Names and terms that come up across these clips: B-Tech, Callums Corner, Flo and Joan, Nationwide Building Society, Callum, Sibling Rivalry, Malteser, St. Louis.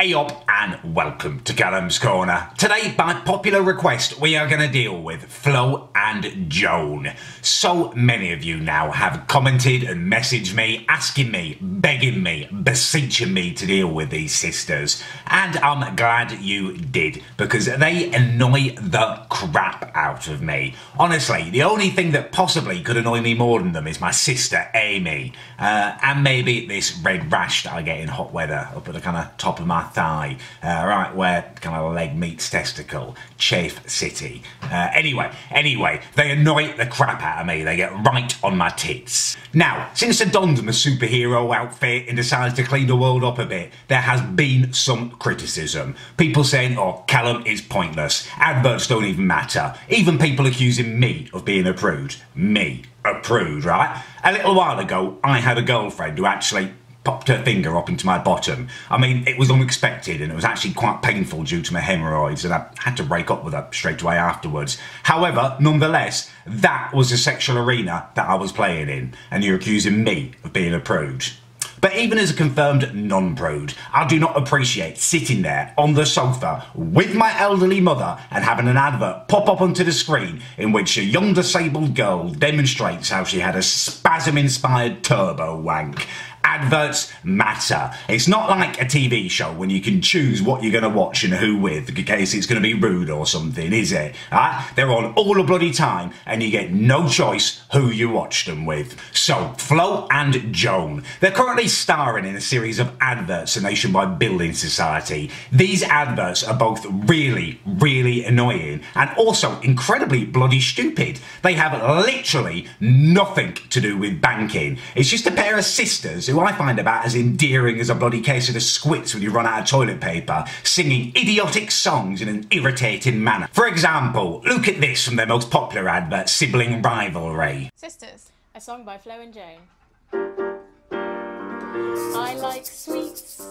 Ayob and welcome to Callum's Corner. Today, by popular request, we are going to deal with Flo and Joan. So many of you now have commented and messaged me, asking me, begging me, beseeching me to deal with these sisters. And I'm glad you did, because they annoy the crap out of me. Honestly, the only thing that possibly could annoy me more than them is my sister, Amy. And maybe this red rash that I get in hot weather up at the kind of top of my thigh, right where kind of leg meets testicle, chafe city. Anyway, they annoy the crap out of me. They get right on my tits. Now, since I donned my superhero outfit and decided to clean the world up a bit, there has been some criticism. People saying, oh, Callum is pointless. Adverts don't even matter. Even people accusing me of being a prude. Me, a prude, right? A little while ago, I had a girlfriend who actually popped her finger up into my bottom. I mean, it was unexpected and it was actually quite painful due to my hemorrhoids, and I had to break up with her straight away afterwards. However, nonetheless, that was the sexual arena that I was playing in, and you're accusing me of being a prude. But even as a confirmed non-prude, I do not appreciate sitting there on the sofa with my elderly mother and having an advert pop up onto the screen in which a young disabled girl demonstrates how she had a spasm-inspired turbo wank. Adverts matter. It's not like a TV show when you can choose what you're going to watch and who with, in case it's going to be rude or something, is it? Right? They're on all the bloody time and you get no choice who you watch them with. So, Flo and Joan. They're currently starring in a series of adverts for Nationwide Building Society. These adverts are both really, really annoying and also incredibly bloody stupid. They have literally nothing to do with banking. It's just a pair of sisters who I find about as endearing as a bloody case of the squits when you run out of toilet paper, singing idiotic songs in an irritating manner. For example, look at this from their most popular advert, Sibling Rivalry. Sisters, a song by Flo and Joan. I like sweets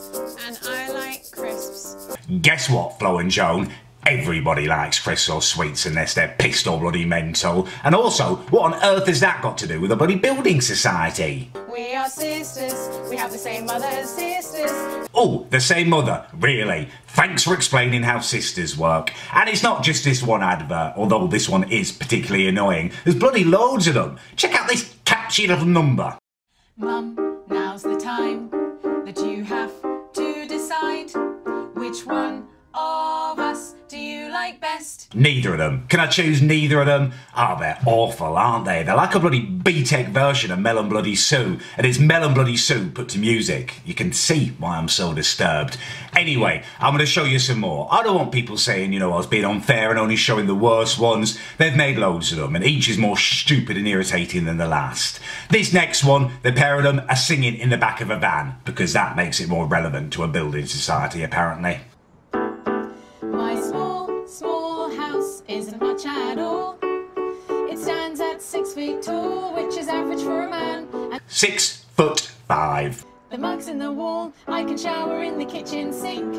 and I like crisps. Guess what, Flo and Joan? Everybody likes crisps or sweets unless they're pissed or bloody mental. And also, what on earth has that got to do with a bloody building society? We are sisters, we have the same mother as sisters. Oh, the same mother, really? Thanks for explaining how sisters work. And it's not just this one advert, although this one is particularly annoying. There's bloody loads of them. Check out this catchy little number. Mum, now's the time that you have to decide which one of us do you like best? Neither of them. Can I choose neither of them? Oh, they're awful, aren't they? They're like a bloody B-Tech version of Melon Bloody Sue, and it's Melon Bloody Sue put to music. You can see why I'm so disturbed. Anyway, I'm going to show you some more. I don't want people saying, you know, I was being unfair and only showing the worst ones. They've made loads of them, and each is more stupid and irritating than the last. This next one, the pair of them are singing in the back of a van, because that makes it more relevant to a building society, apparently. Isn't much at all. It stands at 6 feet tall, which is average for a man. And 6'5". The mug's in the wall, I can shower in the kitchen sink.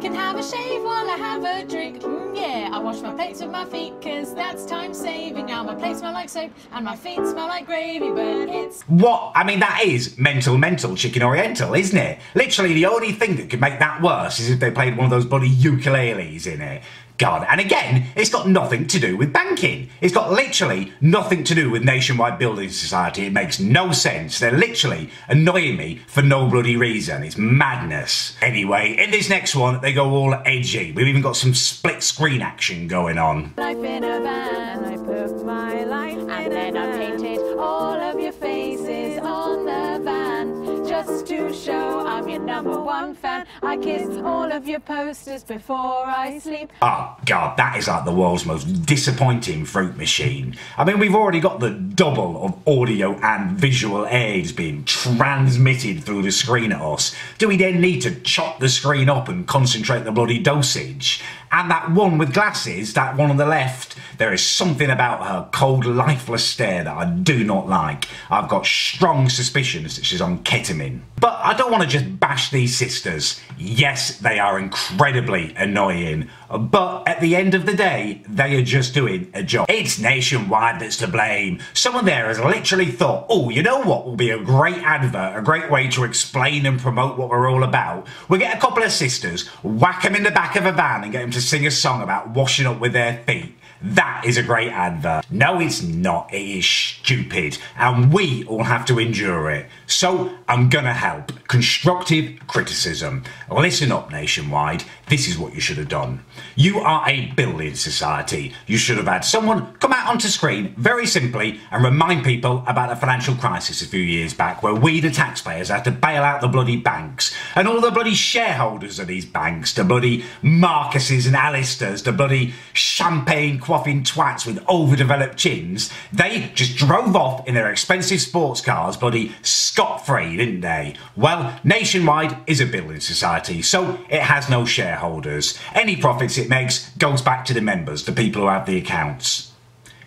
Can have a shave while I have a drink. Yeah, I wash my plates with my feet, cause that's time saving. Now my plates smell like soap and my feet smell like gravy, but it's... What? I mean, that is mental chicken oriental, isn't it? Literally the only thing that could make that worse is if they played one of those bloody ukuleles in it. God, and again, it's got nothing to do with banking. It's got literally nothing to do with Nationwide Building Society. It makes no sense. They're literally annoying me for no bloody reason. It's madness. Anyway, in this next one, they go all edgy. We've even got some split screen action going on. Life in a van, I put my life in and then I painted all of your faces on the van just to show I'm your #1 fan. I kiss all of your posters before I sleep. Oh God, that is like the world's most disappointing fruit machine. I mean, we've already got the double of audio and visual aids being transmitted through the screen at us. Do we then need to chop the screen up and concentrate the bloody dosage? And that one with glasses, that one on the left, there is something about her cold, lifeless stare that I do not like. I've got strong suspicions that she's on ketamine. But I don't want to just bash these sisters. Yes, they are incredibly annoying, but at the end of the day, they are just doing a job. It's Nationwide that's to blame. Someone there has literally thought, oh, you know what will be a great advert, a great way to explain and promote what we're all about? We'll get a couple of sisters, whack them in the back of a van and get them to sing a song about washing up with their feet. That is a great advert. No, it's not. It is stupid. And we all have to endure it. So I'm gonna help. Constructive criticism. Listen up, Nationwide. This is what you should have done. You are a building society. You should have had someone come out onto screen very simply and remind people about the financial crisis a few years back where we, the taxpayers, had to bail out the bloody banks and all the bloody shareholders of these banks, the bloody Marcuses and Alistairs, the bloody champagne quaffing twats with overdeveloped chins. They just drove off in their expensive sports cars, bloody scot-free, didn't they? Well, Nationwide is a building society, so it has no shareholders. Any profits it makes goes back to the members, the people who have the accounts.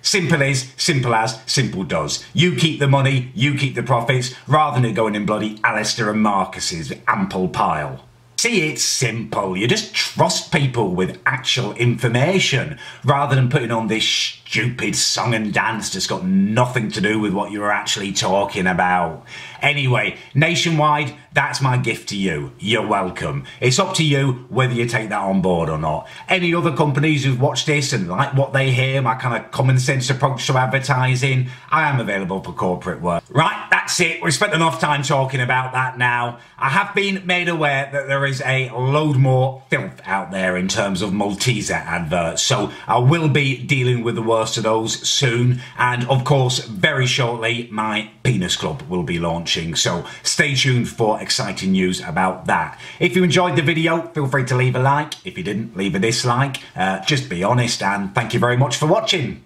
Simple is, simple as, simple does. You keep the money, you keep the profits, rather than going in bloody Alistair and Marcus's ample pile. See, it's simple. You just trust people with actual information rather than putting on this stupid song and dance that's got nothing to do with what you were actually talking about. Anyway, Nationwide, that's my gift to you. You're welcome. It's up to you whether you take that on board or not. Any other companies who've watched this and like what they hear, my kind of common sense approach to advertising, I am available for corporate work. Right, that's it. We've spent enough time talking about that now. I have been made aware that there is a load more filth out there in terms of Malteser adverts, so I will be dealing with the worst of those soon. And of course, very shortly, my Penis Club will be launching, so stay tuned for exciting news about that. If you enjoyed the video, feel free to leave a like. If you didn't, leave a dislike. Just be honest, and thank you very much for watching.